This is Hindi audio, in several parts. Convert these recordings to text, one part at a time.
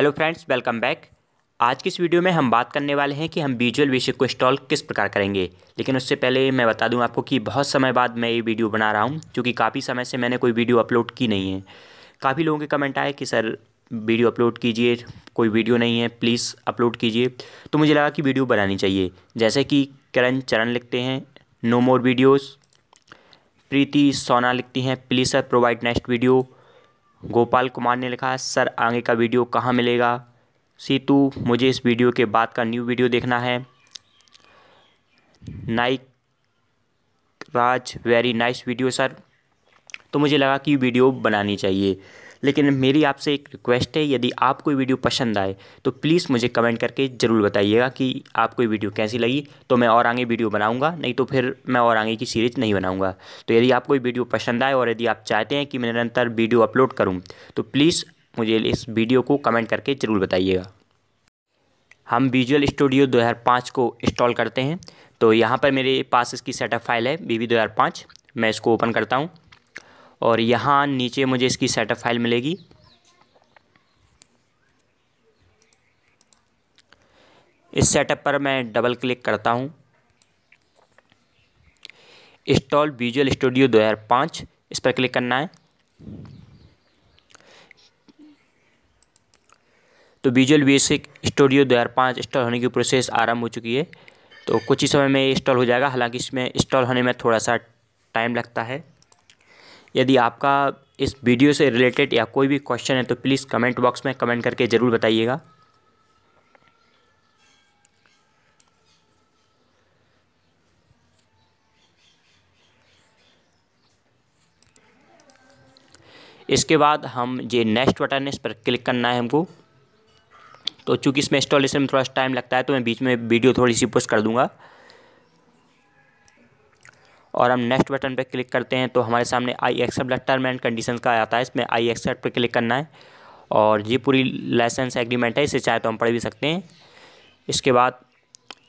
Hello friends, welcome back. आज की इस वीडियो में हम बात करने वाले हैं कि हम विजुअल बेसिक को इंस्टॉल किस प्रकार करेंगे। लेकिन उससे पहले मैं बता दूं आपको कि बहुत समय बाद मैं ये वीडियो बना रहा हूं, क्योंकि काफ़ी समय से मैंने कोई वीडियो अपलोड की नहीं है। काफ़ी लोगों के कमेंट आए कि सर वीडियो अपलोड कीजिए, कोई वीडियो नहीं है, प्लीज़ अपलोड कीजिए। तो मुझे लगा कि वीडियो बनानी चाहिए। जैसे कि करण चरण लिखते हैं नो मोर वीडियोज़, प्रीति सोना लिखती हैं please sir provide next video, Gopal Kumar ने लिखा सर आगे का वीडियो कहाँ मिलेगा, सीतू मुझे इस वीडियो के बाद का न्यू वीडियो देखना है, Naik Raj very nice video sir. तो मुझे लगा कि वीडियो बनानी चाहिए। लेकिन मेरी आपसे एक रिक्वेस्ट है, यदि आपको वीडियो पसंद आए तो प्लीज़ मुझे कमेंट करके ज़रूर बताइएगा कि आपको वीडियो कैसी लगी, तो मैं और आगे वीडियो बनाऊंगा, नहीं तो फिर मैं और आगे की सीरीज़ नहीं बनाऊंगा। तो यदि आपको वीडियो पसंद आए और यदि आप चाहते हैं कि मैं निरंतर वीडियो अपलोड करूँ तो प्लीज़ मुझे इस वीडियो को कमेंट करके ज़रूर बताइएगा। हम विजुअल स्टूडियो 2005 को इंस्टॉल करते हैं। तो यहाँ पर मेरे पास इसकी सेटअप फाइल है VB2005। मैं इसको ओपन करता हूँ और यहाँ नीचे मुझे इसकी सेटअप फाइल मिलेगी। इस सेटअप पर मैं डबल क्लिक करता हूँ। इंस्टॉल विजुअल स्टूडियो 2005 इस पर क्लिक करना है। तो विजुअल बेसिक स्टूडियो 2005 इंस्टॉल होने की प्रोसेस आरंभ हो चुकी है। तो कुछ ही समय में इंस्टॉल हो जाएगा, हालांकि इसमें इंस्टॉल होने में थोड़ा सा टाइम लगता है। यदि आपका इस वीडियो से रिलेटेड या कोई भी क्वेश्चन है तो प्लीज़ कमेंट बॉक्स में कमेंट करके ज़रूर बताइएगा। इसके बाद हम ये नेक्स्ट बटन है इस पर क्लिक करना है हमको। तो चूँकि इसमें इंस्टॉलेशन में थोड़ा टाइम लगता है तो मैं बीच में वीडियो थोड़ी सी पोस्ट कर दूंगा। और हम नेक्स्ट बटन पर क्लिक करते हैं तो हमारे सामने I accept term and condition का आता है। इसमें आई एक्सेप्ट पर क्लिक करना है और ये पूरी लाइसेंस एग्रीमेंट है, इसे चाहे तो हम पढ़ भी सकते हैं। इसके बाद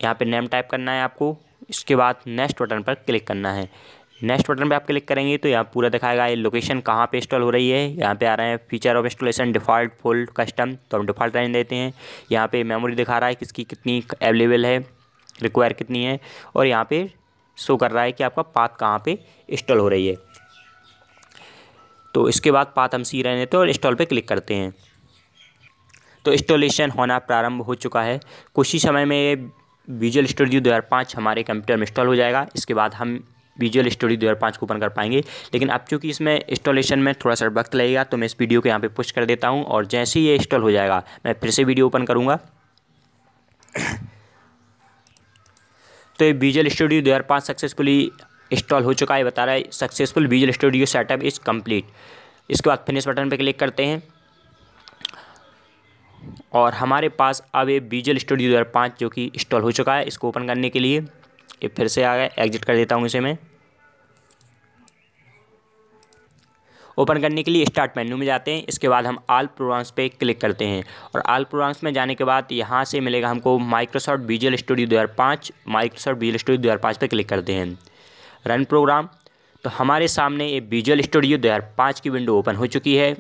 यहाँ पे नेम टाइप करना है आपको। इसके बाद नेक्स्ट बटन पर क्लिक करना है। नेक्स्ट बटन पर आप क्लिक करेंगे तो यहाँ पूरा दिखाएगा ये लोकेशन कहाँ पे इंस्टॉल हो रही है। यहाँ पे आ रहे हैं feature of installation, default, full, custom, तो हम डिफ़ॉल्ट रहने देते हैं। यहाँ पे मेमोरी दिखा रहा है किसकी कितनी अवेलेबल है, रिक्वायर कितनी है, और यहाँ पे शो कर रहा है कि आपका पाथ कहाँ पे इंस्टॉल हो रही है। तो इसके बाद पाथ हम सी रहने देते हैं और इंस्टॉल पे क्लिक करते हैं। तो इंस्टॉलेशन होना प्रारंभ हो चुका है। कुछ ही समय में विजुअल स्टूडियो 2005 हमारे कंप्यूटर में इंस्टॉल हो जाएगा। इसके बाद हम विजुअल स्टूडियो 2005 को ओपन कर पाएंगे। लेकिन अब चूँकि इसमें इंस्टॉलेशन में थोड़ा सा वक्त लगेगा तो मैं इस वीडियो को यहाँ पर पुश कर देता हूँ और जैसे ही ये इंस्टॉल हो जाएगा मैं फिर से वीडियो ओपन करूँगा। तो ये विजुअल स्टूडियो 2005 सक्सेसफुली इंस्टॉल हो चुका है, बता रहा है successful Visual Studio setup is complete. इसके बाद फिनिश बटन पर क्लिक करते हैं और हमारे पास अब ये विजुअल स्टूडियो 2005 जो कि इंस्टॉल हो चुका है। इसको ओपन करने के लिए ये फिर से आ गया, एग्जिट कर देता हूँ इसे मैं। ओपन करने के लिए स्टार्ट मेन्यू में जाते हैं। इसके बाद हम ऑल प्रोग्राम्स पे क्लिक करते हैं और ऑल प्रोग्राम्स में जाने के बाद यहाँ से मिलेगा हमको Microsoft Visual Studio 2005। Microsoft Visual Studio 2005 पे क्लिक करते हैं, रन प्रोग्राम। तो हमारे सामने ये विजुअल स्टूडियो 2005 की विंडो ओपन हो चुकी है।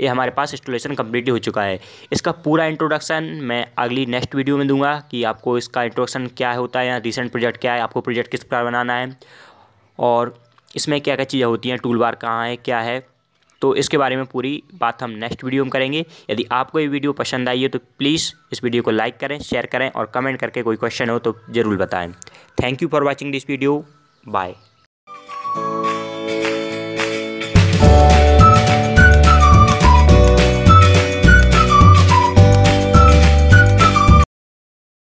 ये हमारे पास इंस्टॉलेशन कम्प्लीट हो चुका है। इसका पूरा इंट्रोडक्शन मैं अगली नेक्स्ट वीडियो में दूंगा कि आपको इसका इंट्रोडक्शन क्या होता है या रिसेंट प्रोजेक्ट क्या है, आपको प्रोजेक्ट किस प्रकार बनाना है और इसमें क्या क्या चीज़ें होती हैं, टूल बार कहाँ है, क्या है, तो इसके बारे में पूरी बात हम नेक्स्ट वीडियो में करेंगे। यदि आपको ये वीडियो पसंद आई है तो प्लीज़ इस वीडियो को लाइक करें, शेयर करें और कमेंट करके कोई क्वेश्चन हो तो ज़रूर बताएं। Thank you for watching this video, bye.